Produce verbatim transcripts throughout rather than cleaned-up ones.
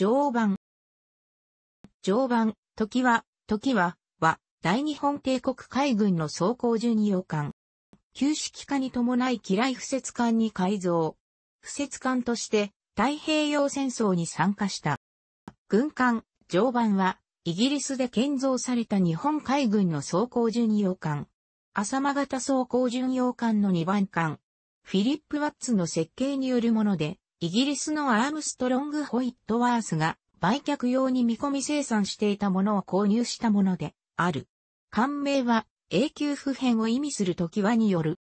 常磐。常磐、時は、時は、は、大日本帝国海軍の装甲巡洋艦。旧式化に伴い機雷敷設艦に改造。敷設艦として太平洋戦争に参加した。軍艦、常磐は、イギリスで建造された日本海軍の装甲巡洋艦。浅間型装甲巡洋艦のにばんかん。フィリップ・ワッツの設計によるもので、イギリスのアームストロング・ホイットワースが売却用に見込み生産していたものを購入したものである。艦名は永久不変を意味する常盤による。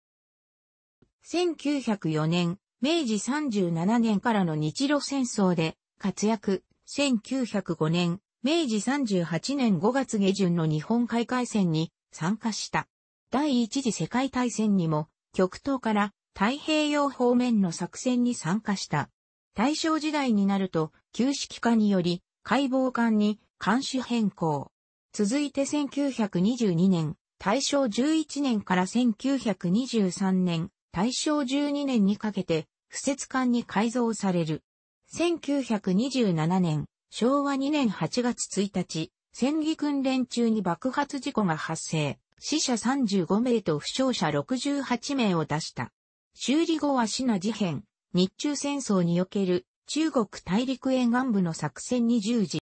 せんきゅうひゃくよねん、明治さんじゅうななねんからの日露戦争で活躍。せんきゅうひゃくごねん、明治さんじゅうはちねんごがつ下旬の日本海海戦に参加した。第一次世界大戦にも極東から太平洋方面の作戦に参加した。大正時代になると旧式化により海防艦に艦種変更。続いてせんきゅうひゃくにじゅうにねん、大正じゅういちねんからせんきゅうひゃくにじゅうさんねん、大正じゅうにねんにかけて敷設艦に改造される。せんきゅうひゃくにじゅうななねん、昭和にねんはちがつついたち、戦技訓練中に爆発事故が発生。死者さんじゅうごめいと負傷者ろくじゅうはちめいを出した。修理後は支那事変、日中戦争における中国大陸沿岸部の作戦に従事。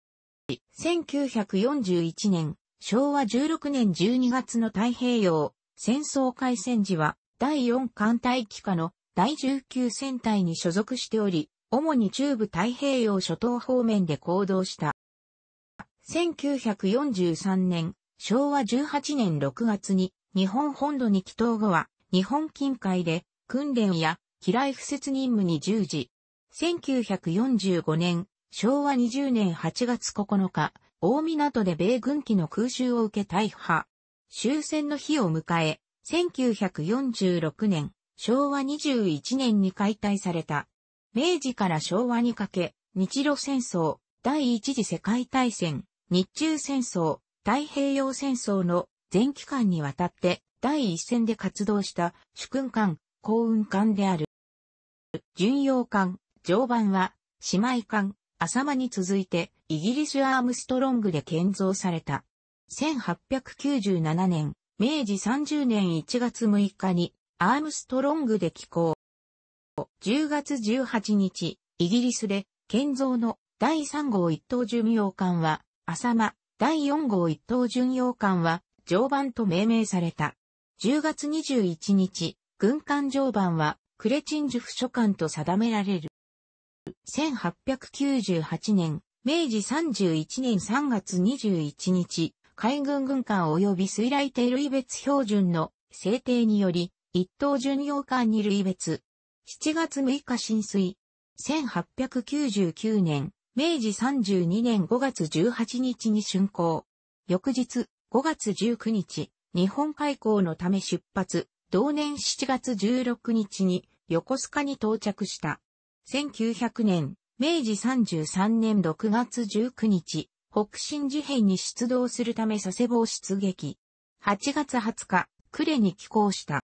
せんきゅうひゃくよんじゅういちねん、昭和じゅうろくねんじゅうにがつの太平洋戦争開戦時はだいよんかんたい機下のだいじゅうきゅうせんたいに所属しており、主に中部太平洋諸島方面で行動した。せんきゅうひゃくよんじゅうさんねん、昭和じゅうはちねんろくがつに日本本土に帰投後は日本近海で訓練や機雷敷設任務に従事。せんきゅうひゃくよんじゅうごねん、昭和にじゅうねんはちがつここのか、大湊で米軍機の空襲を受け大破。終戦の日を迎え、せんきゅうひゃくよんじゅうろくねん、昭和にじゅういちねんに解体された。明治から昭和にかけ、日露戦争、第一次世界大戦、日中戦争、太平洋戦争の全期間にわたって第一線で活動した主君艦、航運艦である。巡洋艦、常磐は姉妹艦、浅間に続いてイギリスアームストロングで建造された。せんはっぴゃくきゅうじゅうななねん、明治さんじゅうねんいちがつむいかにアームストロングで起工。じゅうがつじゅうはちにち、イギリスで建造のだいさんごう一等巡洋艦は浅間。だいよんごう一等巡洋艦は常磐と命名された。じゅうがつにじゅういちにち、軍艦常磐はクレチンジュ副所管と定められる。せんはっぴゃくきゅうじゅうはちねん、明治さんじゅういちねんさんがつにじゅういちにち、海軍軍艦及び水雷艇類別標準の制定により、一等巡洋艦に類別。しちがつむいか浸水。せんはっぴゃくきゅうじゅうきゅうねん、明治さんじゅうにねんごがつじゅうはちにちに竣工。翌日、ごがつじゅうくにち、日本海溝のため出発、同年しちがつじゅうろくにちに横須賀に到着した。せんきゅうひゃくねん、明治さんじゅうさんねんろくがつじゅうくにち、北辰事変に出動するため佐世保を出撃。はちがつはつか、呉に寄港した。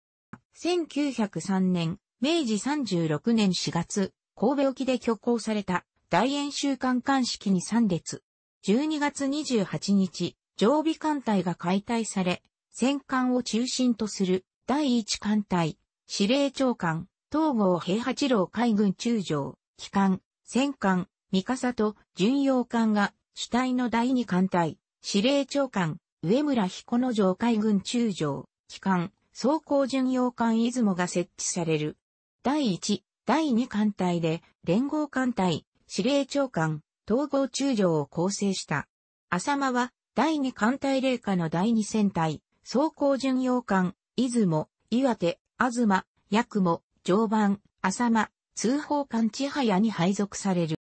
せんきゅうひゃくさんねん、明治さんじゅうろくねんしがつ、神戸沖で挙行された。大演習観艦式に参列。じゅうにがつにじゅうはちにち、常備艦隊が解体され、戦艦を中心とするだいいち艦隊、司令長官、東郷平八郎海軍中将、旗艦、戦艦、三笠と巡洋艦が主体のだいに艦隊、司令長官、上村彦之丞海軍中将、旗艦、装甲巡洋艦出雲が設置される。だいいち、だいに艦隊で連合艦隊、司令長官、東郷中将を構成した。浅間は、だいに艦隊隷下のだいに戦隊、装甲巡洋艦、出雲、岩手、東、八雲、常磐、浅間、通報艦ちはやに配属される。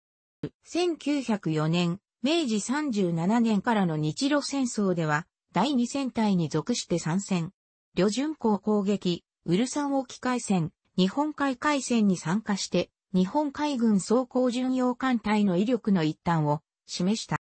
せんきゅうひゃくよねん、明治さんじゅうななねんからの日露戦争では、だいに戦隊に属して参戦。旅順港攻撃、ウルサン沖海戦、日本海海戦に参加して、日本海軍装甲巡洋艦隊の威力の一端を示した。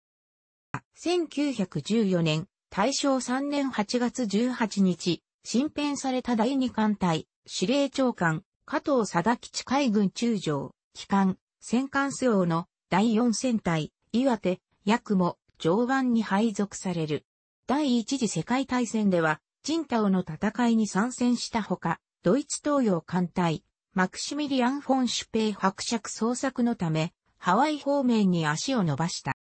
せんきゅうひゃくじゅうよねん、大正さんねんはちがつじゅうはちにち、新編されただいに艦隊、司令長官、加藤貞吉海軍中将、旗艦、戦艦周防のだいよん戦隊、岩手、八雲、常磐に配属される。第一次世界大戦では、青島の戦いに参戦したほか、ドイツ東洋艦隊、マクシミリアン・フォン・シュペイ伯爵捜索のため、ハワイ方面に足を伸ばした。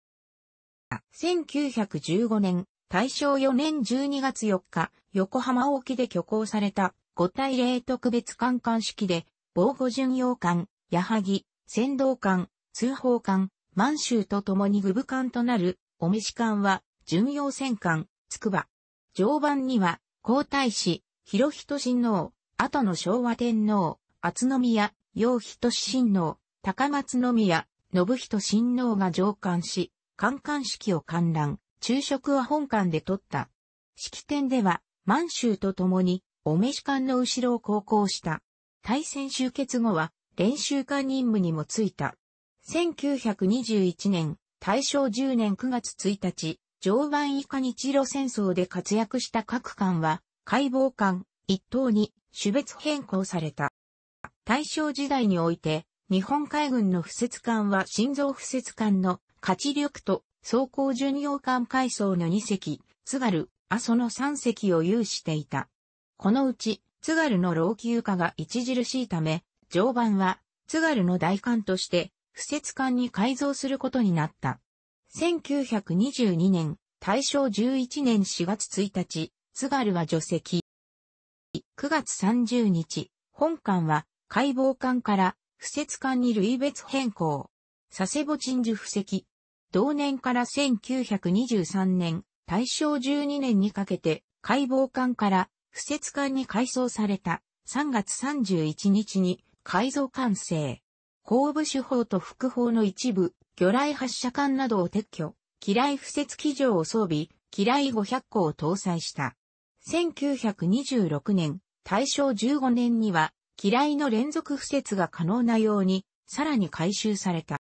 せんきゅうひゃくじゅうごねん、たいしょうよねんじゅうにがつよっか、横浜沖で挙行されたごたいゼロ特別艦艦式で、防護巡洋艦、矢作、船頭艦、通報艦、満州と共に具武艦となる、お召し艦は、巡洋戦艦、筑波。常磐には、皇太子、裕仁親王、後の昭和天皇、厚宮、陽仁親王、高松宮、信仁親王が乗艦し、観艦式を観覧。昼食は本館で取った。式典では、満州と共に、お召し艦の後ろを航行した。大戦終結後は、練習艦任務にも就いた。せんきゅうひゃくにじゅういちねん、たいしょうじゅうねんくがつついたち、常磐以下日露戦争で活躍した各艦は、海防艦一等に種別変更された。大正時代において、日本海軍の敷設艦は新造敷設艦の勝力と、装甲巡洋艦海曹のにせき、津軽、阿蘇のさんせきを有していた。このうち、津軽の老朽化が著しいため、常磐は、津軽の大艦として、敷設艦に改造することになった。せんきゅうひゃくにじゅうにねん、たいしょうじゅういちねんしがつついたち、津軽は除籍。くがつさんじゅうにち、本艦は、海防艦から、敷設艦に類別変更。佐世保鎮守布石。同年からせんきゅうひゃくにじゅうさんねん、たいしょうじゅうにねんにかけて、海防艦から、敷設艦に改装された、さんがつさんじゅういちにちに、改造完成。後部主砲と副砲の一部、魚雷発射管などを撤去、機雷敷設機場を装備、機雷ごひゃっこを搭載した。せんきゅうひゃくにじゅうろくねん、たいしょうじゅうごねんには、機雷の連続敷設が可能なように、さらに改修された。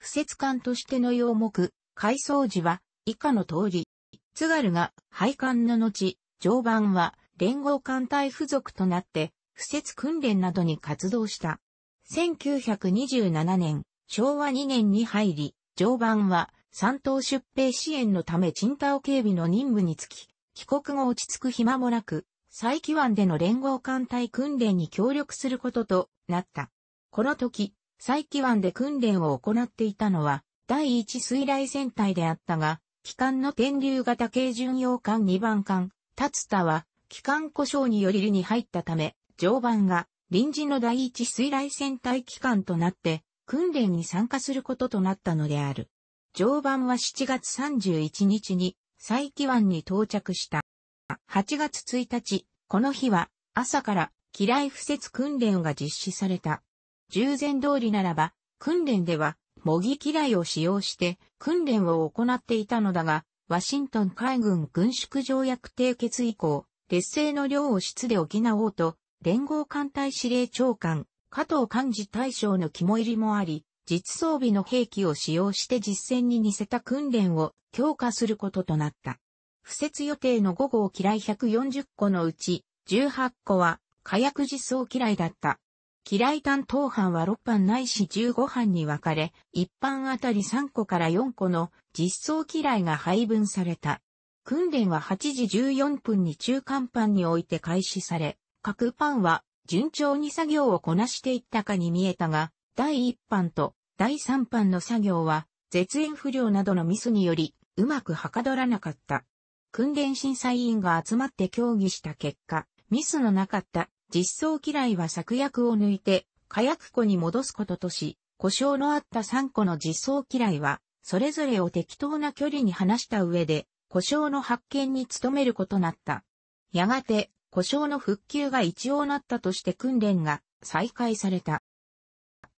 敷設艦としての用目、改装時は、以下の通り、津軽が廃艦の後、常磐は連合艦隊付属となって、敷設訓練などに活動した。せんきゅうひゃくにじゅうななねん、しょうわにねんに入り、常磐は山東出兵支援のため青島警備の任務につき、帰国後落ち着く暇もなく、佐伯湾での連合艦隊訓練に協力することとなった。この時、佐伯湾で訓練を行っていたのは、第一水雷戦隊であったが、旗艦の天竜型軽巡洋艦にばんかん、竜田は、旗艦故障により離に入ったため、常磐が、臨時の第一水雷戦隊旗艦となって、訓練に参加することとなったのである。常磐はしちがつさんじゅういちにちに、佐伯湾に到着した。はちがつついたち、この日は、朝から、機雷敷設訓練が実施された。従前通りならば、訓練では、模擬機雷を使用して、訓練を行っていたのだが、ワシントン海軍軍縮条約締結以降、劣勢の量を質で補おうと、連合艦隊司令長官、加藤寛治大将の肝入りもあり、実装備の兵器を使用して実戦に似せた訓練を強化することとなった。敷設予定のごごう機雷ひゃくよんじゅっこのうち、じゅうはっこは火薬実装機雷だった。機雷担当班はろく班ないしじゅうご班に分かれ、いっ班あたりさんこからよんこの実装機雷が配分された。訓練ははちじじゅうよんぷんに中間班において開始され、各班は順調に作業をこなしていったかに見えたが、だいいち班とだいさん班の作業は、絶縁不良などのミスにより、うまくはかどらなかった。訓練審査委員が集まって協議した結果、ミスのなかった。実装機雷は策略を抜いて火薬庫に戻すこととし、故障のあったさんこの実装機雷は、それぞれを適当な距離に離した上で、故障の発見に努めることなった。やがて、故障の復旧が一応なったとして訓練が再開された。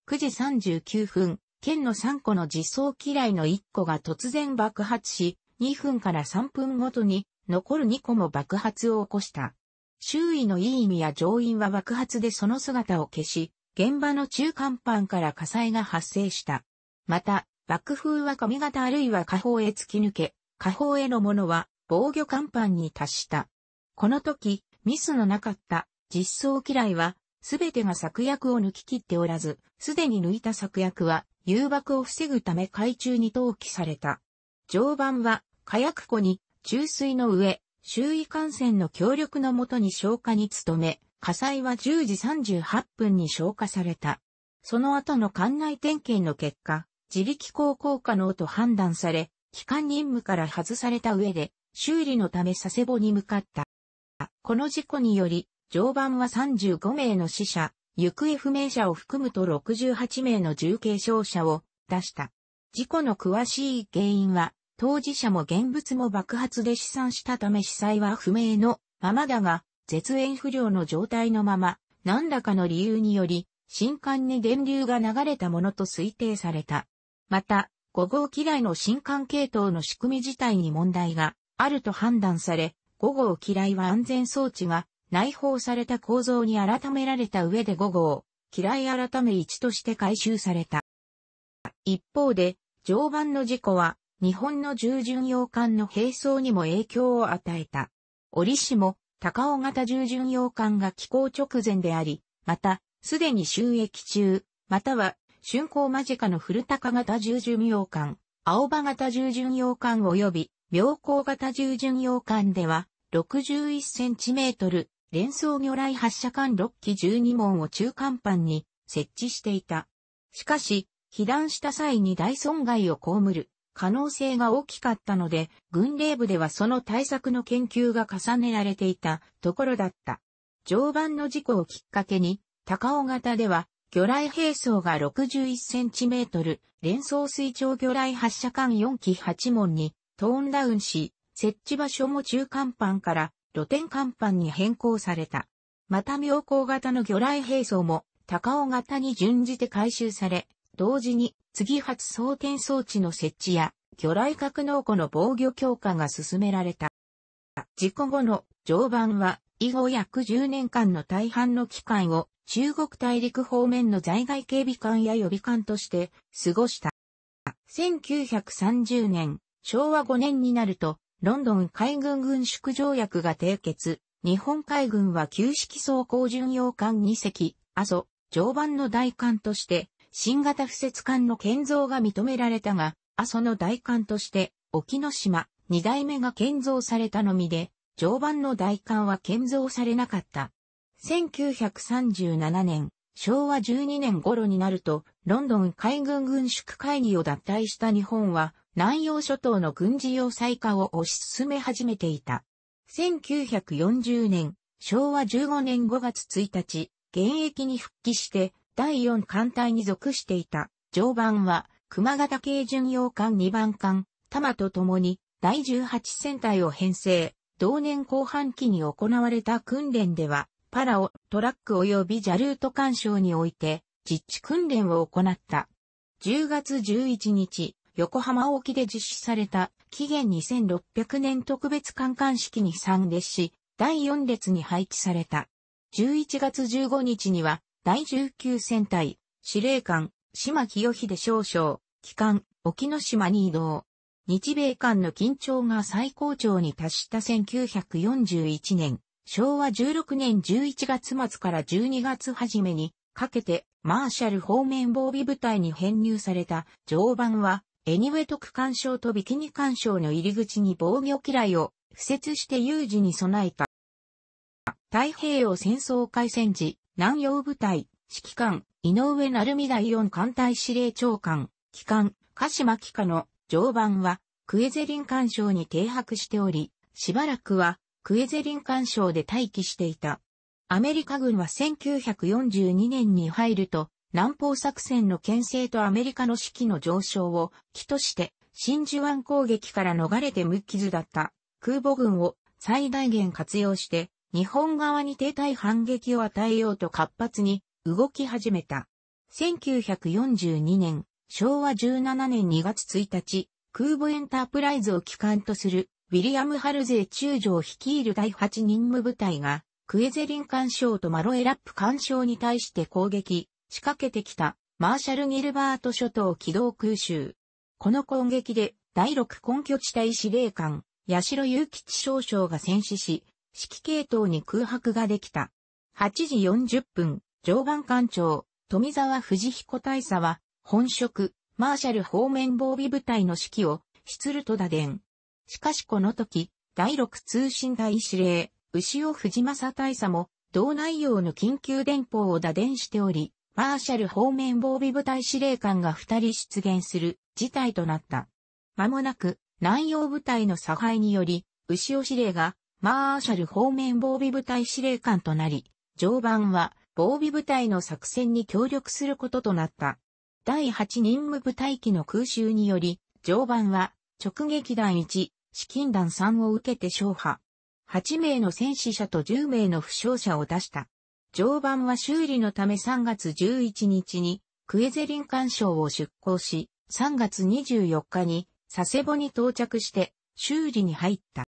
くじさんじゅうきゅうふん、県のさんこの実装機雷のいっこが突然爆発し、にふんからさんぷんごとに残るにこも爆発を起こした。周囲の委員や乗員は爆発でその姿を消し、現場の中間班から火災が発生した。また、爆風は上方あるいは下方へ突き抜け、下方へのものは防御甲板に達した。この時、ミスのなかった実装機雷は、すべてが策略を抜き切っておらず、すでに抜いた策略は誘爆を防ぐため海中に投棄された。常磐は火薬庫に注水の上、周囲艦船の協力のもとに消火に努め、火災はじゅうじさんじゅうはっぷんに消火された。その後の艦内点検の結果、自力航行可能と判断され、帰還任務から外された上で、修理のため佐世保に向かった。この事故により、常磐はさんじゅうごめいの死者、行方不明者を含むとろくじゅうはちめいの重軽傷者を出した。事故の詳しい原因は、当事者も現物も爆発で死産したため死因は不明のままだが、絶縁不良の状態のまま、何らかの理由により、新艦に電流が流れたものと推定された。また、ごごうき来の新艦系統の仕組み自体に問題があると判断され、ごごうき来は安全装置が内包された構造に改められた上でごごうき来改めいちとして改修された。一方で、常磐の事故は日本の重巡洋艦の並走にも影響を与えた。折しも高尾型重巡洋艦が寄港直前であり、また、すでに就役中、または、竣工間近の古高型重巡洋艦、青葉型重巡洋艦及び、妙高型重巡洋艦では、ろくじゅういちセンチメートル、連装魚雷発射管ろっきじゅうにもんを中間板に設置していた。しかし、被弾した際に大損害を被る可能性が大きかったので、軍令部ではその対策の研究が重ねられていたところだった。常磐の事故をきっかけに、高尾型では、魚雷兵装がろくじゅういちセンチメートル、連装水上魚雷発射管よんきはちもんにトーンダウンし、設置場所も中間板から露天甲板に変更された。また妙高型の魚雷兵装も高尾型に準じて改修され、同時に継発装填装置の設置や魚雷格納庫の防御強化が進められた。事故後の常磐は以後約じゅうねんかんの大半の期間を中国大陸方面の在外警備官や予備官として過ごした。せんきゅうひゃくさんじゅうねん、しょうわごねんになると、ロンドン海軍軍縮条約が締結、日本海軍は旧式装甲巡洋艦にせき、阿蘇、常磐の代艦として、新型不設艦の建造が認められたが、阿蘇の代艦として、沖ノ島、にだいめが建造されたのみで、常磐の代艦は建造されなかった。せんきゅうひゃくさんじゅうななねん、しょうわじゅうにねん頃になると、ロンドン海軍軍縮会議を脱退した日本は、南洋諸島の軍事要塞化を推し進め始めていた。せんきゅうひゃくよんじゅうねん、しょうわじゅうごねんごがつついたち、現役に復帰して、だいよんかんたいに属していた、常磐は、熊型軽巡洋艦にばんかん、玉と共に、だいじゅうはちせんたいを編成、同年後半期に行われた訓練では、パラオ、トラック及びジャルート環礁において、実地訓練を行った。じゅうがつじゅういちにち、横浜沖で実施された、紀元にせんろっぴゃくねん特別観艦式に参列し、だいよんれつに配置された。じゅういちがつじゅうごにちには、だいじゅうきゅうせんたい、司令官、島清秀少将、旗艦、沖ノ島に移動。日米間の緊張が最高潮に達したせんきゅうひゃくよんじゅういちねん。しょうわじゅうろくねんじゅういちがつまつからじゅうにがつはじめにかけてマーシャル方面防備部隊に編入された常磐はエニウェトク環礁とビキニ環礁の入り口に防御機雷を敷設して有事に備えた。太平洋戦争開戦時、南洋部隊、指揮官、井上鳴海だいよんかんたい司令長官、旗艦、鹿島機下の常磐はクエゼリン環礁に停泊しており、しばらくはクエゼリン環礁で待機していた。アメリカ軍はせんきゅうひゃくよんじゅうにねんに入ると、南方作戦の牽制とアメリカの士気の上昇を起として、真珠湾攻撃から逃れて無傷だった空母軍を最大限活用して、日本側に停滞反撃を与えようと活発に動き始めた。せんきゅうひゃくよんじゅうにねん、しょうわじゅうななねんにがつついたち、空母エンタープライズを旗艦とする、ウィリアム・ハルゼイ中将率いるだいはちにんむぶたいが、クエゼリン環礁とマロエラップ環礁に対して攻撃、仕掛けてきた、マーシャル・ギルバート諸島機動空襲。この攻撃で、だいろくこんきょちたい司令官、八代雄吉少将が戦死し、指揮系統に空白ができた。はちじよんじゅっぷん、常磐艦長、富澤藤彦大佐は、本職、マーシャル方面防備部隊の指揮を、シュツルト打電。しかしこの時、だいろく通信隊司令、牛尾藤正大佐も、同内容の緊急電報を打電しており、マーシャル方面防備部隊司令官が二人出現する事態となった。間もなく、南洋部隊の差配により、牛尾司令が、マーシャル方面防備部隊司令官となり、常磐は、防備部隊の作戦に協力することとなった。だいはち任務部隊機の空襲により、常磐は、直撃弾いち、至近弾さんを受けて勝破。はちめいの戦死者とじゅうめいの負傷者を出した。常磐は修理のためさんがつじゅういちにちにクエゼリン環礁を出港し、さんがつにじゅうよっかに佐世保に到着して修理に入った。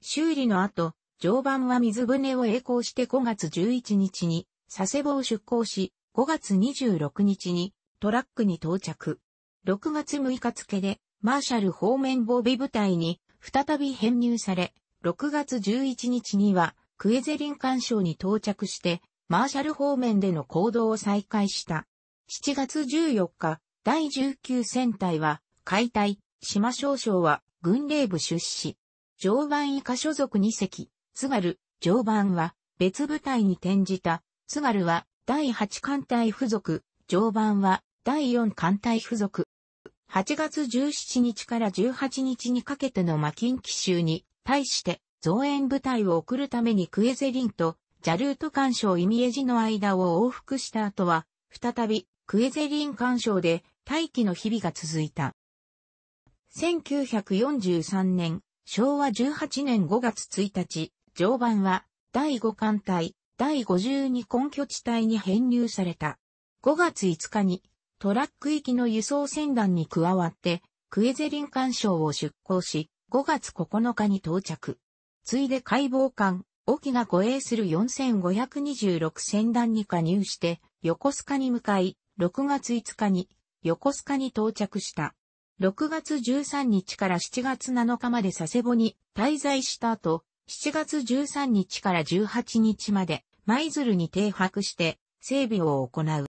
修理の後、常磐は水船を曳航してごがつじゅういちにちに佐世保を出港し、ごがつにじゅうろくにちにトラックに到着。ろくがつむいか付でマーシャル方面防備部隊に再び編入され、ろくがつじゅういちにちには、クエゼリン環礁に到着して、マーシャル方面での行動を再開した。しちがつじゅうよっか、だいじゅうきゅうせんたいは、解体、島少将は、軍令部出資。常磐以下所属にせき、津軽、常磐は、別部隊に転じた。津軽は、だいはちかんたい付属、常磐は、だいよんかんたい付属。はちがつじゅうしちにちからじゅうはちにちにかけてのマキン奇襲に対して増援部隊を送るためにクエゼリンとジャルート環礁イミエジの間を往復した後は、再びクエゼリン環礁で待機の日々が続いた。せんきゅうひゃくよんじゅうさんねん、しょうわじゅうはちねんごがつついたち、常磐はだいごかんたい、だいごじゅうにこんきょちたいに編入された。ごがついつかに、トラック行きの輸送船団に加わって、クエゼリン環礁を出港し、ごがつここのかに到着。ついで解放艦、隠岐が護衛するよんせんごひゃくにじゅうろくせんだんに加入して、横須賀に向かい、ろくがついつかに、横須賀に到着した。ろくがつじゅうさんにちからしちがつなのかまで佐世保に滞在した後、しちがつじゅうさんにちからじゅうはちにちまで、舞鶴に停泊して、整備を行う。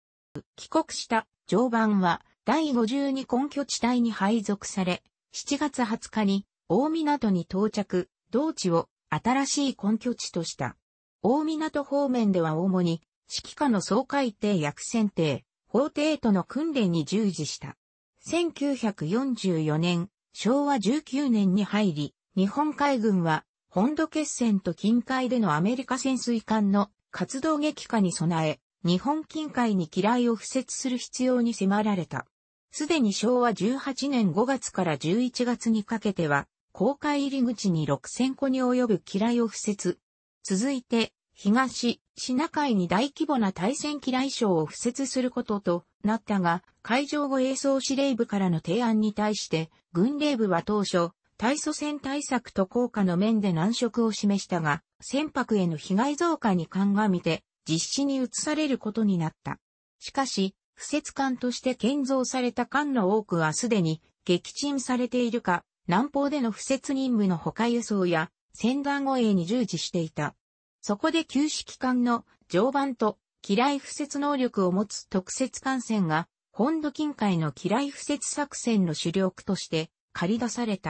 帰国した。常磐はだいごじゅうにこんきょちたいに配属され、しちがつはつかに大湊に到着、同地を新しい根拠地とした。大湊方面では主に指揮下の掃海艇や苦戦艇、砲艇との訓練に従事した。せんきゅうひゃくよんじゅうよねん、しょうわじゅうきゅうねんに入り、日本海軍は本土決戦と近海でのアメリカ潜水艦の活動激化に備え、日本近海に機雷を敷設する必要に迫られた。すでにしょうわじゅうはちねんごがつからじゅういちがつにかけては、公海入り口にろくせんこに及ぶ機雷を敷設。続いて、東、シナ海に大規模な対戦機雷礁を敷設することとなったが、海上護衛総司令部からの提案に対して、軍令部は当初、対蘇船対策と効果の面で難色を示したが、船舶への被害増加に鑑みて、実施に移されることになった。しかし、敷設艦として建造された艦の多くはすでに撃沈されているか、南方での敷設任務の他輸送や船団護衛に従事していた。そこで旧式艦の常磐と機雷敷設能力を持つ特設艦船が本土近海の機雷敷設作戦の主力として駆り出された。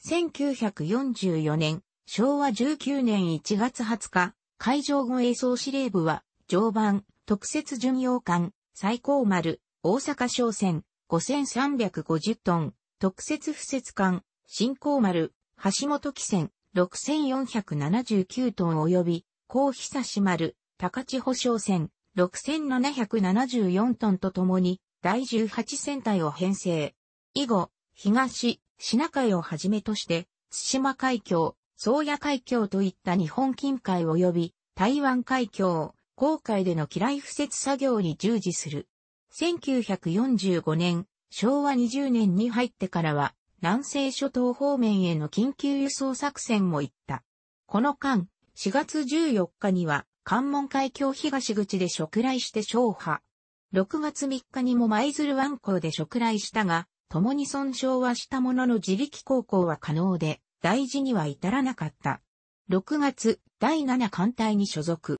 せんきゅうひゃくよんじゅうよねん、しょうわじゅうきゅうねんいちがつはつか、海上護衛総司令部は、常磐、特設巡洋艦、西光丸、大阪商船、ごせんさんびゃくごじゅっトン、特設敷設艦、新光丸、橋本汽船、ろくせんよんひゃくななじゅうきゅうトン及び、高久志丸、高千穂商船、ろくせんななひゃくななじゅうよんトンとともに、だいじゅうはちせんたいを編成。以後、東、シナ海をはじめとして、対馬海峡、宗谷海峡といった日本近海及び台湾海峡、黄海での機雷敷設作業に従事する。せんきゅうひゃくよんじゅうごねん、しょうわにじゅうねんに入ってからは南西諸島方面への緊急輸送作戦も行った。この間、しがつじゅうよっかには関門海峡東口で初雷して勝破。ろくがつみっかにも舞鶴湾口で初雷したが、共に損傷はしたものの自力航行は可能で、大事には至らなかった。ろくがつ、だいななかんたいに所属。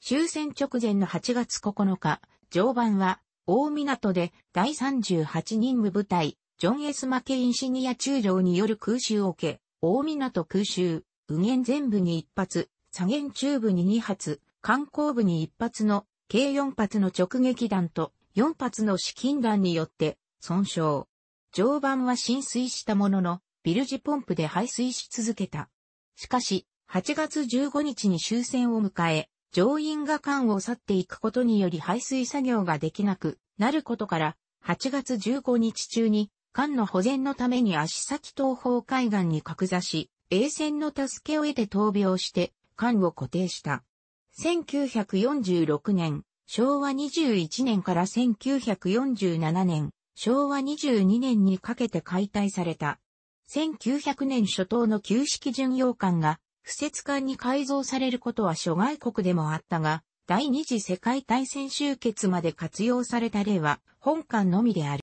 終戦直前のはちがつここのか、常磐は、大港でだいさんじゅうはちにんぶ部隊、ジョン・S・マケインシニア中将による空襲を受け、大港空襲、右舷前部にいっぱつ、左舷中部ににはつ、艦後部にいっぱつの、計よんぱつの直撃弾とよんぱつの至近弾によって損傷。常磐は浸水したものの、ビルジポンプで排水し続けた。しかし、はちがつじゅうごにちに終戦を迎え、乗員が艦を去っていくことにより排水作業ができなくなることから、はちがつじゅうごにち中に艦の保全のために足先東方海岸に格座し、衛船の助けを得て闘病して艦を固定した。せんきゅうひゃくよんじゅうろくねん、しょうわにじゅういちねんからせんきゅうひゃくよんじゅうななねん、しょうわにじゅうにねんにかけて解体された。せんきゅうひゃくねん初頭の旧式巡洋艦が、敷設艦に改造されることは諸外国でもあったが、第二次世界大戦終結まで活用された例は、本艦のみである。